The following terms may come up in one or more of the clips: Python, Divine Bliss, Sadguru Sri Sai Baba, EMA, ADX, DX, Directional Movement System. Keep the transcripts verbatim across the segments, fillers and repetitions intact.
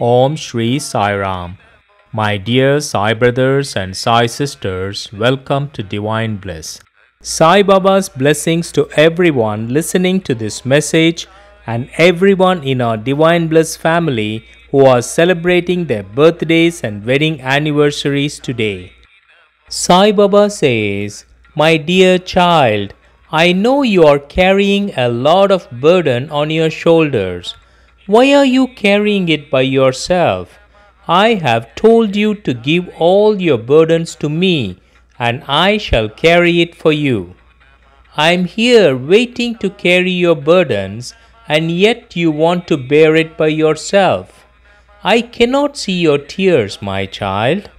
Om Shri Sai Ram. My dear Sai brothers and Sai sisters, welcome to Divine Bliss. Sai Baba's blessings to everyone listening to this message and everyone in our Divine Bliss family who are celebrating their birthdays and wedding anniversaries today. Sai Baba says, my dear child, I know you are carrying a lot of burden on your shoulders. Why are you carrying it by yourself? I have told you to give all your burdens to me, and I shall carry it for you. I am here waiting to carry your burdens, and yet you want to bear it by yourself. I cannot see your tears, my child.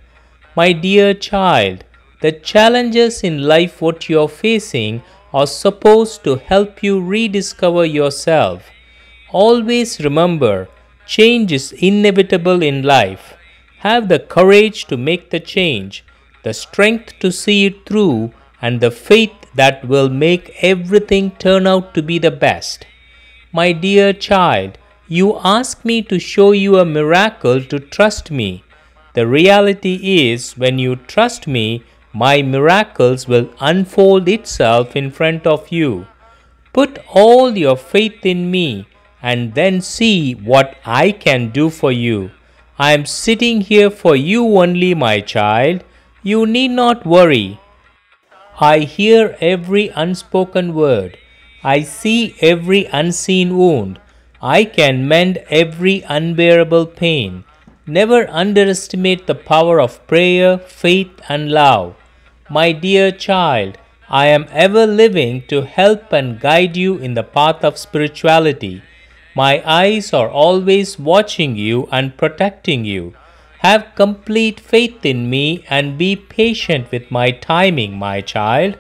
My dear child, the challenges in life what you are facing are supposed to help you rediscover yourself. Always remember, change is inevitable in life. Have the courage to make the change, the strength to see it through, and the faith that will make everything turn out to be the best. My dear child, you ask me to show you a miracle to trust me. The reality is, when you trust me, my miracles will unfold itself in front of you. Put all your faith in me, and then see what I can do for you. I am sitting here for you only, my child. You need not worry. I hear every unspoken word. I see every unseen wound. I can mend every unbearable pain. Never underestimate the power of prayer, faith, and love. My dear child, I am ever living to help and guide you in the path of spirituality. My eyes are always watching you and protecting you. Have complete faith in me and be patient with my timing, my child.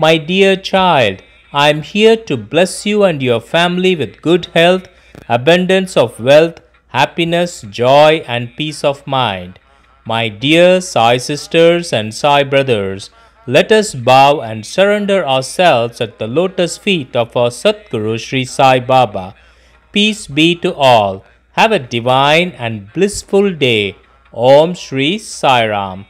My dear child, I am here to bless you and your family with good health, abundance of wealth, happiness, joy, and peace of mind. My dear Sai sisters and Sai brothers, let us bow and surrender ourselves at the lotus feet of our Sadguru Sri Sai Baba. Peace be to all. Have a divine and blissful day. Om Shri Sai Ram.